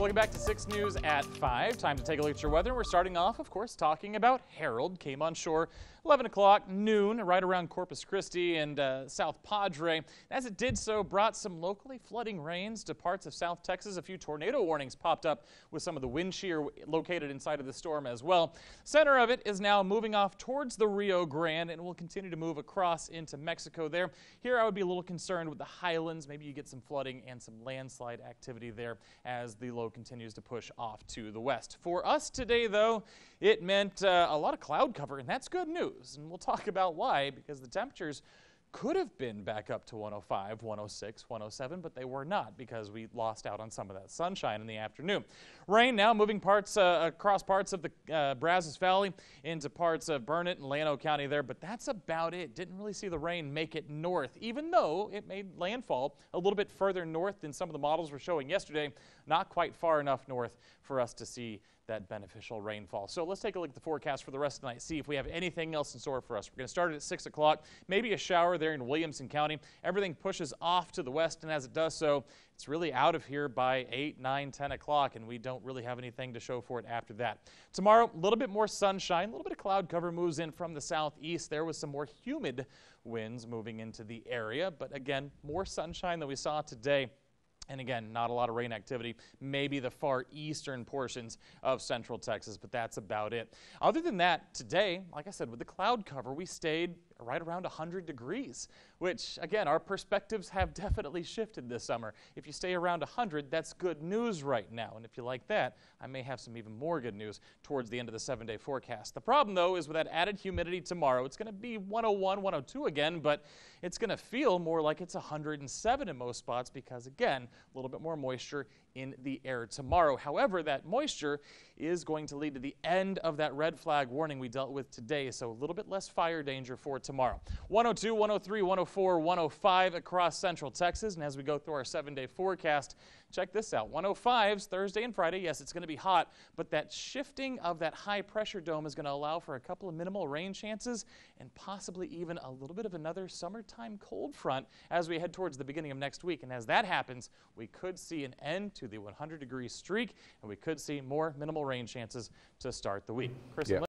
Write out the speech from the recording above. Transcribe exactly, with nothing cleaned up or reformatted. Welcome back to six news at five. Time to take a look at your weather. We're starting off, of course, talking about Harold. Came on shore eleven o'clock, noon, right around Corpus Christi and uh, South Padre. As it did so, brought some locally flooding rains to parts of South Texas. A few tornado warnings popped up with some of the wind shear located inside of the storm as well. Center of it is now moving off towards the Rio Grande and will continue to move across into Mexico there. Here I would be a little concerned with the highlands. Maybe you get some flooding and some landslide activity there as the low continues to push off to the west. For us today, though, it meant uh, a lot of cloud cover, and that's good news. And we'll talk about why, because the temperatures could have been back up to one oh five, one oh six, one oh seven, but they were not because we lost out on some of that sunshine in the afternoon. Rain now moving parts uh, across parts of the uh, Brazos Valley into parts of Burnet and Llano County there, but that's about it. Didn't really see the rain make it north, even though it made landfall a little bit further north than some of the models were showing yesterday. Not quite far enough north for us to see that beneficial rainfall. So let's take a look at the forecast for the rest of the night, see if we have anything else in store for us. We're going to start at six o'clock, maybe a shower there in Williamson County. Everything pushes off to the west, and as it does so, it's really out of here by eight, nine, ten o'clock, and we don't really have anything to show for it after that. Tomorrow, a little bit more sunshine, a little bit of cloud cover moves in from the southeast. There was some more humid winds moving into the area, but again, more sunshine than we saw today. And again, not a lot of rain activity, maybe the far eastern portions of central Texas, but that's about it. Other than that, today, like I said, with the cloud cover, we stayed right around one hundred degrees, which, again, our perspectives have definitely shifted this summer. If you stay around one hundred, that's good news right now. And if you like that, I may have some even more good news towards the end of the seven-day forecast. The problem, though, is with that added humidity tomorrow, it's going to be one oh one, one oh two again, but it's going to feel more like it's one hundred seven in most spots because, again, a little bit more moisture in the air tomorrow. However, that moisture is going to lead to the end of that red flag warning we dealt with today, so a little bit less fire danger for tomorrow. Tomorrow. one oh two, one oh three, one oh four, one oh five across central Texas. And as we go through our seven-day forecast, check this out. one oh fives Thursday and Friday. Yes, it's going to be hot, but that shifting of that high-pressure dome is going to allow for a couple of minimal rain chances and possibly even a little bit of another summertime cold front as we head towards the beginning of next week. And as that happens, we could see an end to the one hundred degree streak, and we could see more minimal rain chances to start the week. Chris. Yeah.